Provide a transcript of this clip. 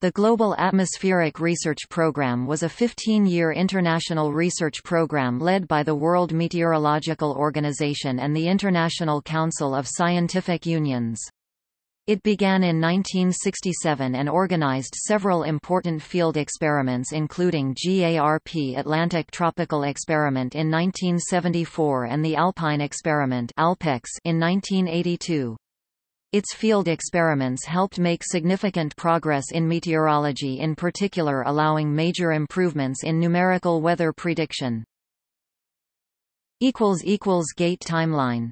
The Global Atmospheric Research Program was a 15-year international research program led by the World Meteorological Organization and the International Council of Scientific Unions. It began in 1967 and organized several important field experiments, including GARP Atlantic Tropical Experiment in 1974 and the Alpine Experiment in 1982. Its field experiments helped make significant progress in meteorology, in particular allowing major improvements in numerical weather prediction. == Gate timeline